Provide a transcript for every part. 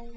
Pour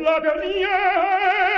la dernière